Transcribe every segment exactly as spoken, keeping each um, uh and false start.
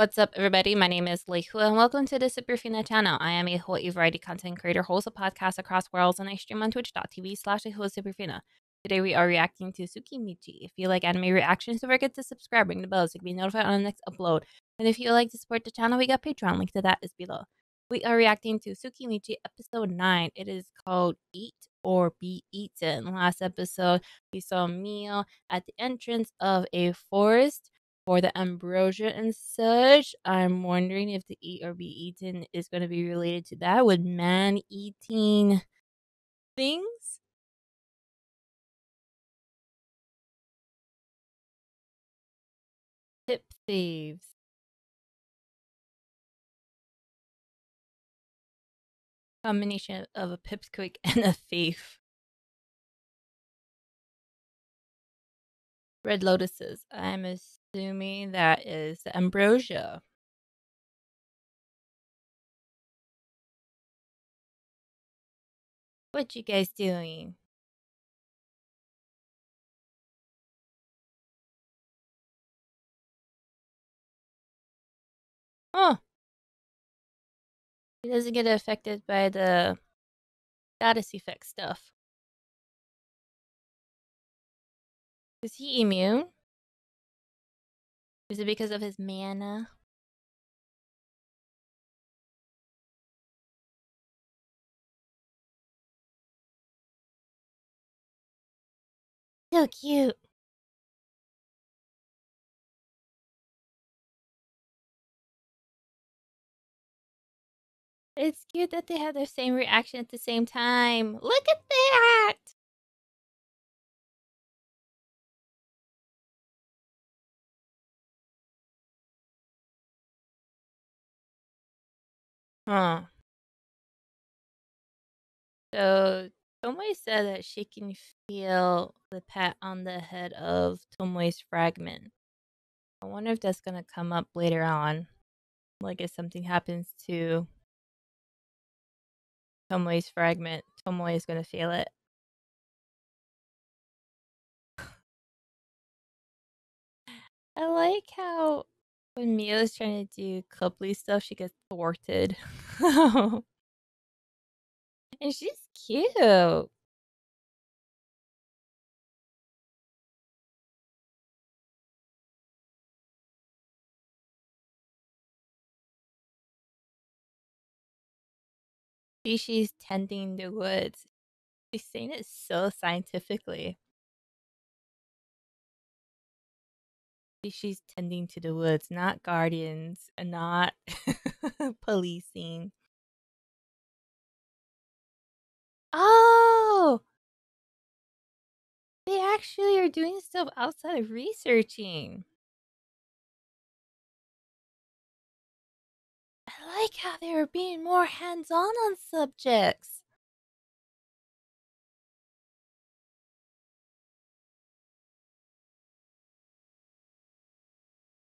What's up, everybody? My name is Leihua, and welcome to the Superfina channel. I am a Hawaii variety content creator, host a podcast across worlds, and I stream on twitch.tv slash Leihua Superfina. Today we are reacting to Tsukimichi. If you like anime reactions, don't forget to subscribe, ring the bell so you can be notified on the next upload. And if you like to support the channel, we got Patreon. Link to that is below. We are reacting to Tsukimichi episode nine. It is called Eat or Be Eaten. Last episode, we saw Mio at the entrance of a forest for the ambrosia and such. I'm wondering if the eat or be eaten is going to be related to that. Would man eating things? Tip saves. Combination of a pipsqueak and a thief. Red lotuses. I'm assuming that is the ambrosia. What you guys doing? Oh. It doesn't get affected by the status effect stuff. Is he immune? Is it because of his mana? So cute. It's cute that they have the same reaction at the same time. Look at that! Huh. So, Tomoe said that she can feel the pat on the head of Tomoe's fragment. I wonder if that's going to come up later on. Like if something happens to Tomoe's fragment, Tomoe is going to feel it. I like how when Mio is trying to do coupley stuff, she gets thwarted. And she's cute. She's tending the woods. She's saying it so scientifically. She's tending to the woods, not guardians, and not policing. Oh! They actually are doing stuff outside of researching. I like how they were being more hands-on on subjects.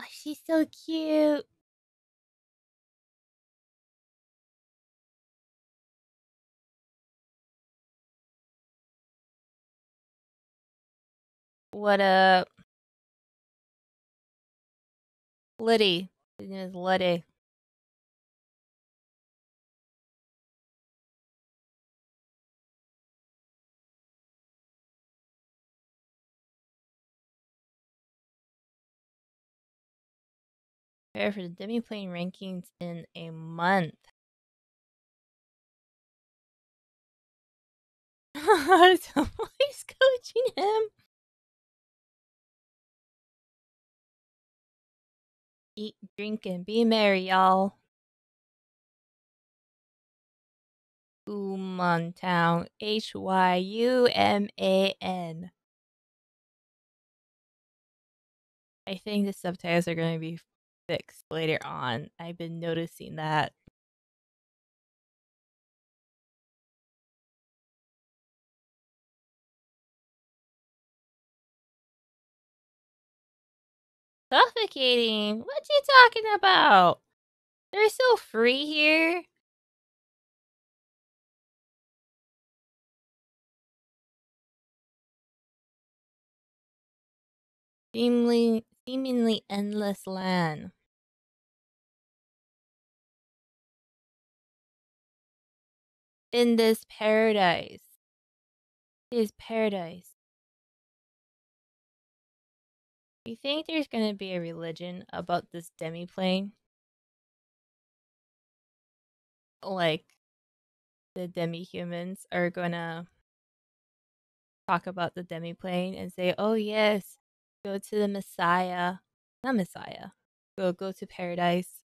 Oh, she's so cute. What up? Liddy. His name is Liddy. For the demi-plane rankings in a month. Somebody's coaching him. Eat, drink, and be merry, y'all. Humantown. H Y U M A N. I think the subtitles are going to be fixed later on. I've been noticing that. Suffocating? What you talking about? They're so free here. Seemingly, seemingly endless land. in this paradise. This paradise. You think there's gonna be a religion about this demiplane? Like, the demi-humans are gonna talk about the demiplane and say, oh yes, go to the Messiah. Not Messiah. Go, go to paradise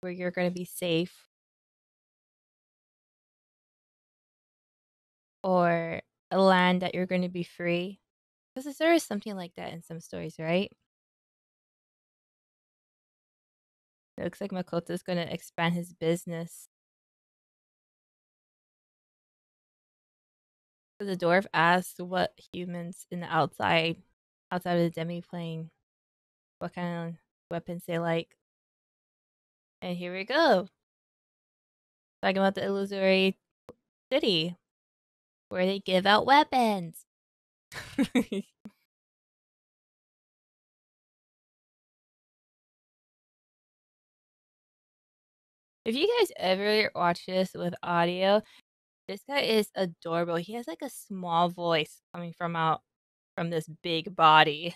where you're gonna be safe. Or a land that you're going to be free. Because there is something like that in some stories, right? It looks like Makoto's going to expand his business. So the dwarf asked what humans in the outside, outside of the demi-plane, what kind of weapons they like. And here we go. Talking about the illusory city. Where they give out weapons. If you guys ever watch this with audio, this guy is adorable. He has like a small voice coming from out from this big body.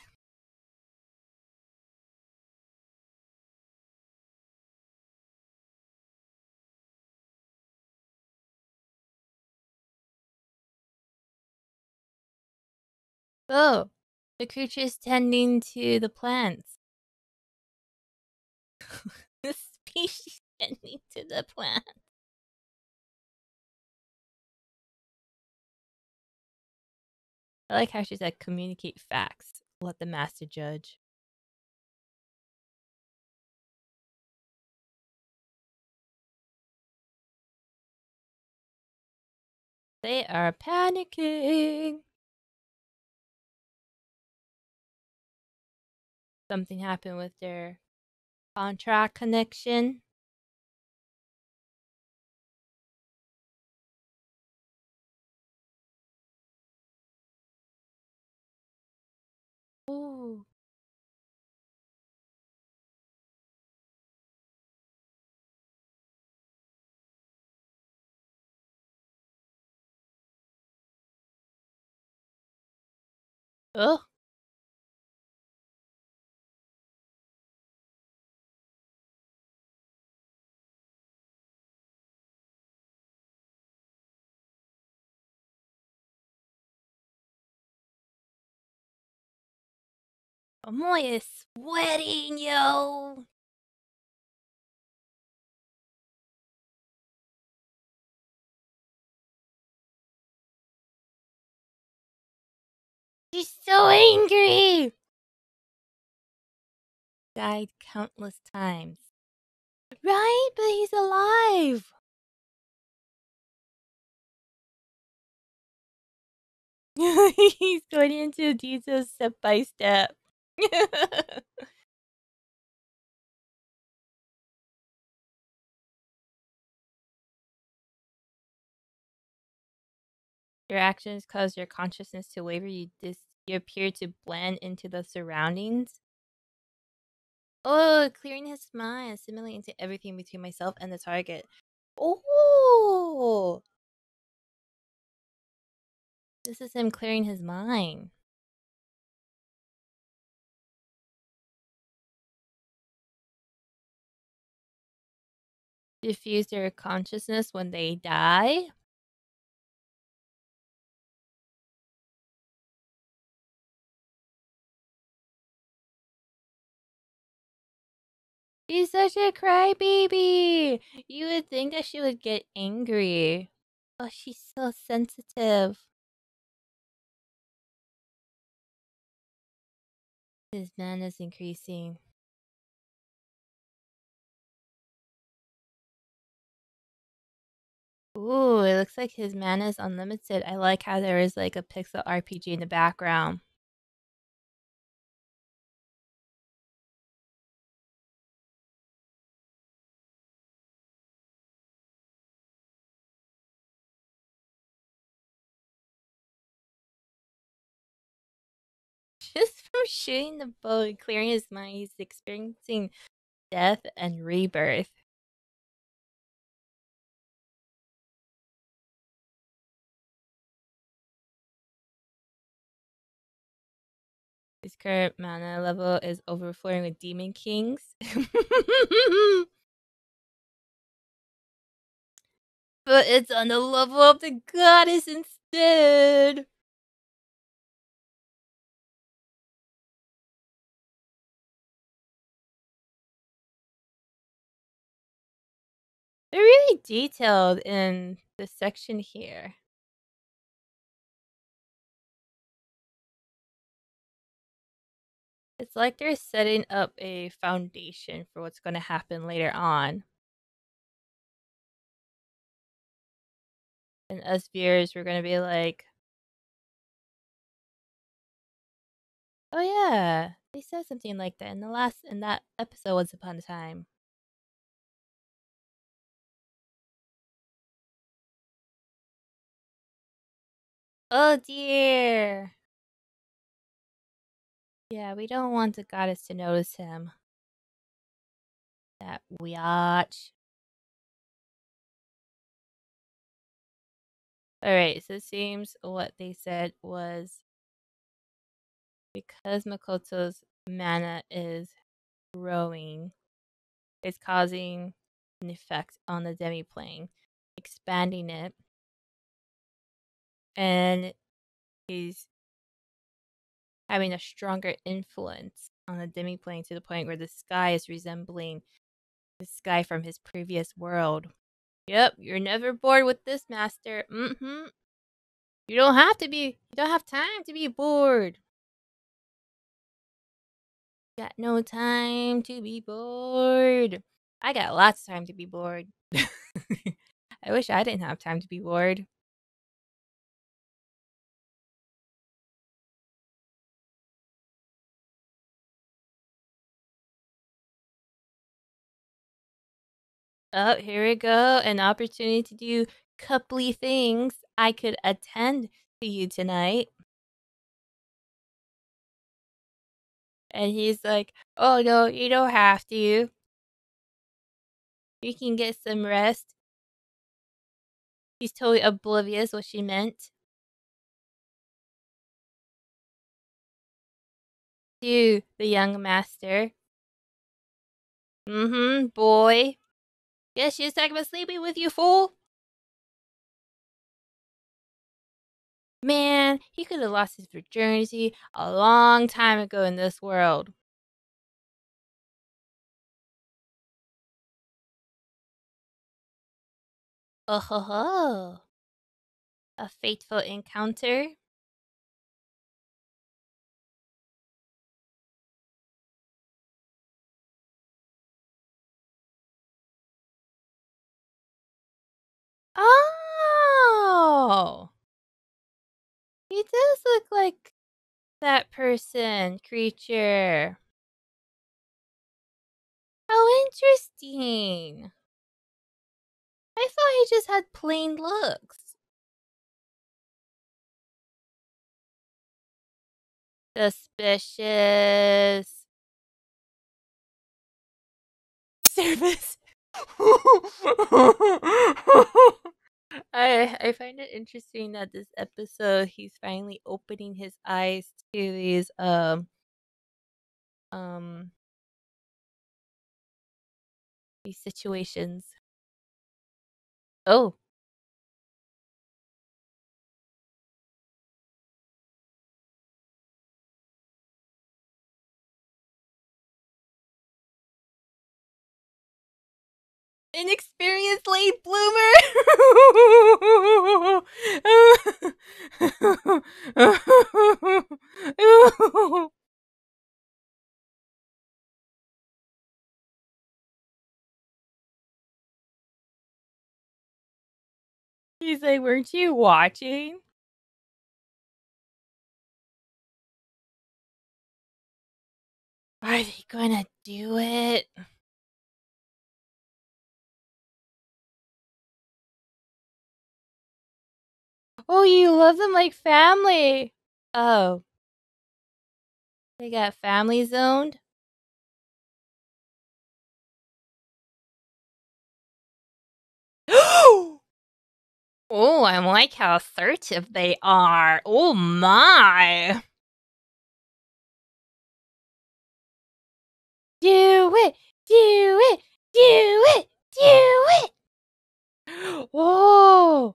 Oh, the creature is tending to the plants. The species tending to the plants. I like how she said, communicate facts. Let the master judge. They are panicking. Something happened with their contract connection. Ooh. Oh. Tomoe is sweating, yo! She's so angry! Died countless times. Right? But he's alive! He's going into details step by step. Your actions cause your consciousness to waver. You dis you appear to blend into the surroundings. Oh, clearing his mind, assimilating into everything between myself and the target. Oh, this is him clearing his mind. Diffuse their consciousness when they die. She's such a crybaby. You would think that she would get angry. Oh, she's so sensitive. His man is increasing. Ooh, it looks like his mana is unlimited. I like how there is like a pixel R P G in the background. Just from shooting the bow and clearing his mind, he's experiencing death and rebirth. His current mana level is overflowing with demon kings. But it's on the level of the goddess instead. They're really detailed in this section here. It's like they're setting up a foundation for what's going to happen later on. And us viewers, we're going to be like, oh yeah, they said something like that in the last, in that episode Once Upon a Time. Oh dear. Yeah, we don't want the goddess to notice him. That weatch. Alright, so it seems what they said was because Makoto's mana is growing, it's causing an effect on the demiplane, expanding it. And he's having a stronger influence on the demiplane to the point where the sky is resembling the sky from his previous world. Yep, you're never bored with this, master. Mm-hmm. You don't have to be. You don't have time to be bored. Got no time to be bored. I got lots of time to be bored. I wish I didn't have time to be bored. Oh, here we go. An opportunity to do coupley things. I could attend to you tonight. And he's like, oh no, you don't have to. You can get some rest. He's totally oblivious what she meant. To the young master. Mm-hmm, boy. Guess she was talking about sleeping with you, fool. Man, he could have lost his virginity a long time ago in this world. Oh ho ho. A fateful encounter. Oh, he does look like that person, creature. How interesting. I thought he just had plain looks. Suspicious. Service. I I find it interesting that this episode he's finally opening his eyes to these um um these situations. Oh. Inexperienced late bloomer. He's like, weren't you watching? Are they gonna do it? Oh, you love them like family. Oh. They got family zoned. Oh, I like how assertive they are. Oh my. Do it! Do it! Do it! Do it! Whoa!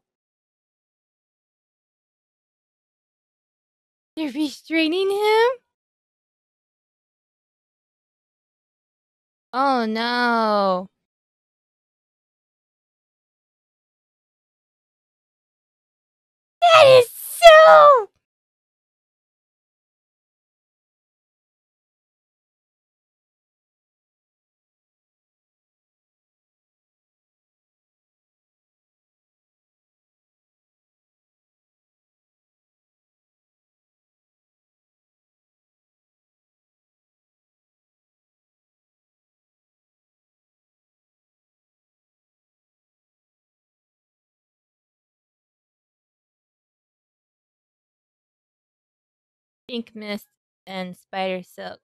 They're restraining him? Oh no! That is so... Pink mist and spider silk.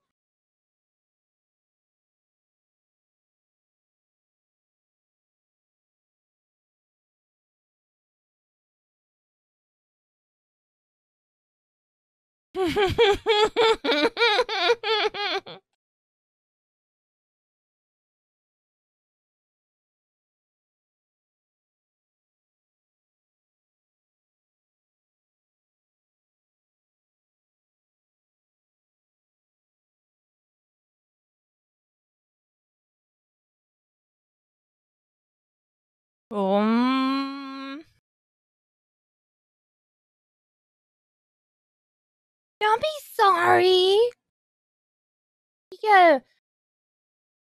Um. Don't be sorry. You gotta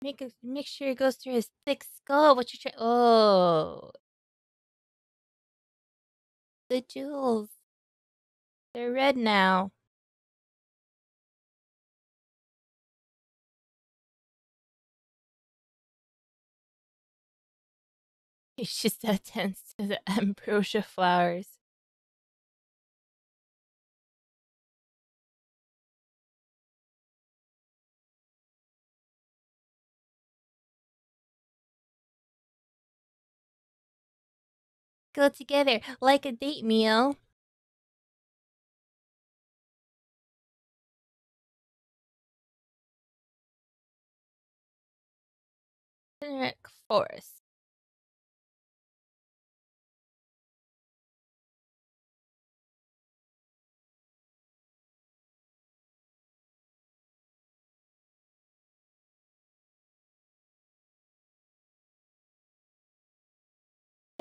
make a, make sure it goes through his thick skull. What you try? Oh, the jewels. They're red now. He's just so tense to the ambrosia flowers. Go together like a date, Mio. Tiknarak Forest.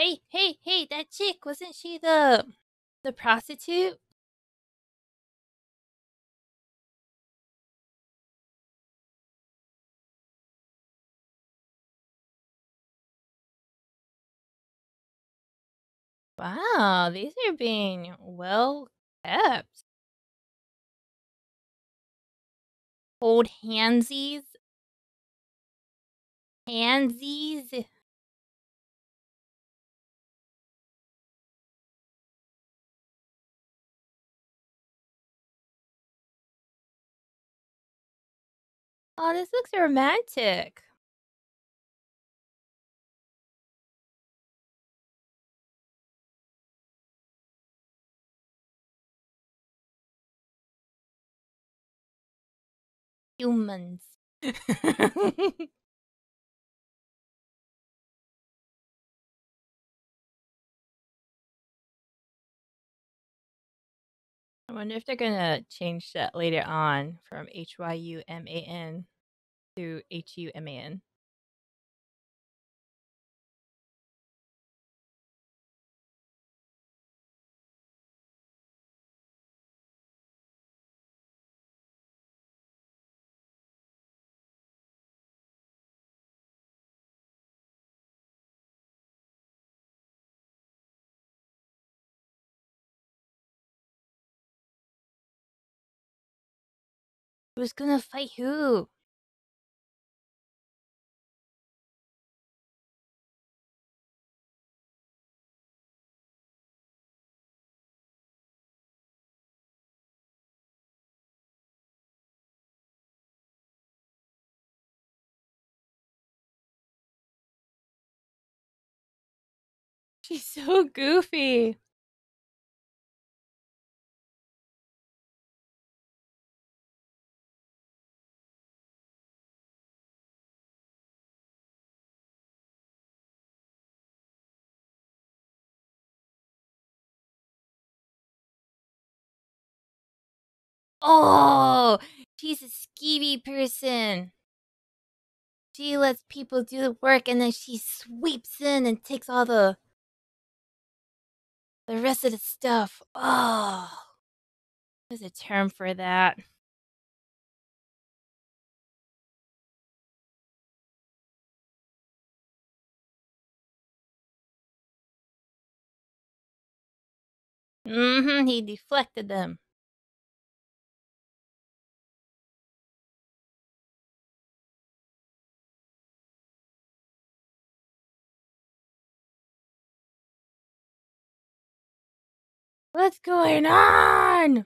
Hey, hey, hey, that chick, wasn't she the the prostitute? Wow, these are being well kept. Old handsies. Handsies. Oh, this looks romantic. Humans. I wonder if they're gonna change that later on from H Y U M A N to H U M A N. Who's gonna fight who? She's so goofy. Oh, she's a skeevy person. She lets people do the work and then she sweeps in and takes all the the rest of the stuff. Oh, there's a term for that. Mm-hmm, he deflected them. What's going on?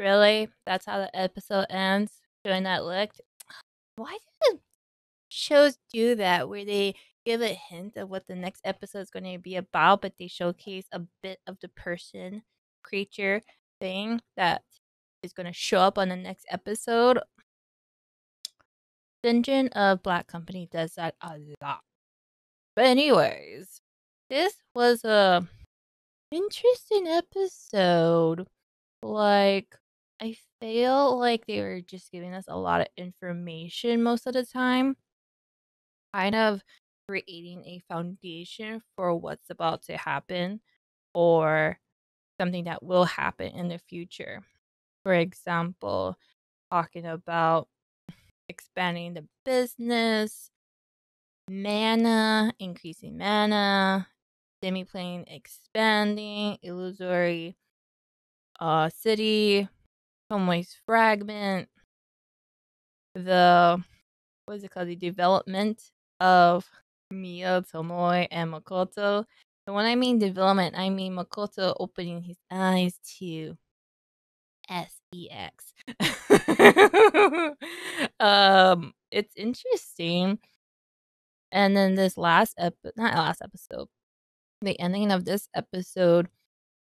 Really? That's how the episode ends? Doing that look? Why do the shows do that, where they give a hint of what the next episode is going to be about, but they showcase a bit of the person, creature, thing that is going to show up on the next episode? Dungeon of Black Company does that a lot. But anyways, this was a interesting episode. Like, I feel like they were just giving us a lot of information most of the time, kind of creating a foundation for what's about to happen or something that will happen in the future. For example, talking about expanding the business, mana, increasing mana, demiplane expanding, illusory uh, city, Tomoe's fragment, the, what is it called, the development of Mio, Tomoe, and Makoto. And when I mean development, I mean Makoto opening his eyes to sex. um, it's interesting. And then this last episode, not last episode, the ending of this episode,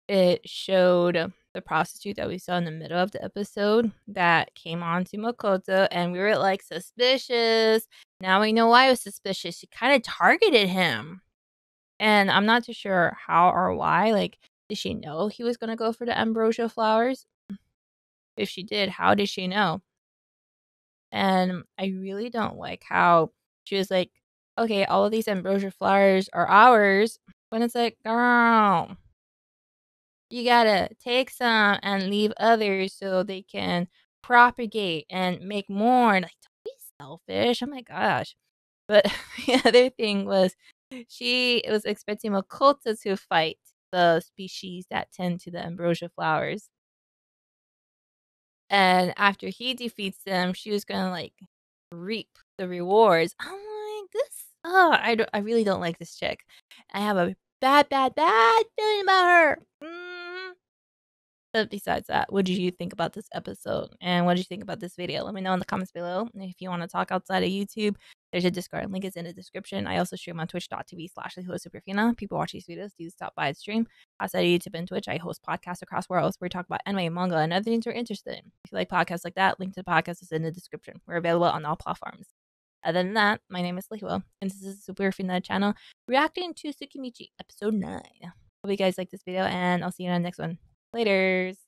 it showed the prostitute that we saw in the middle of the episode that came on to Makoto, and we were like, suspicious. Now we know why it was suspicious. She kind of targeted him, and I'm not too sure how or why. Like, did she know he was going to go for the ambrosia flowers? If she did, how did she know? And I really don't like how she was like, okay, all of these ambrosia flowers are ours, when it's like, girl, you gotta take some and leave others so they can propagate and make more. Like, don't be selfish. Oh my gosh. But the other thing was, she was expecting Makoto to fight the species that tend to the ambrosia flowers. And after he defeats them, she was gonna like reap the rewards. I'm like, this, oh, I, don't, I really don't like this chick. I have a bad, bad, bad feeling about her. Mm. But besides that, what did you think about this episode? And what did you think about this video? Let me know in the comments below. And if you want to talk outside of YouTube, there's a Discord. Link is in the description. I also stream on twitch.tv slash Superfina. People watch these videos, do stop by the stream. Outside of YouTube and Twitch, I host podcasts across worlds where we talk about anime, manga, and other things we're interested in. If you like podcasts like that, link to the podcast is in the description. We're available on all platforms. Other than that, my name is Leihua, and this is the Superfina channel reacting to Tsukimichi episode nine. Hope you guys like this video, and I'll see you in the next one. Laters!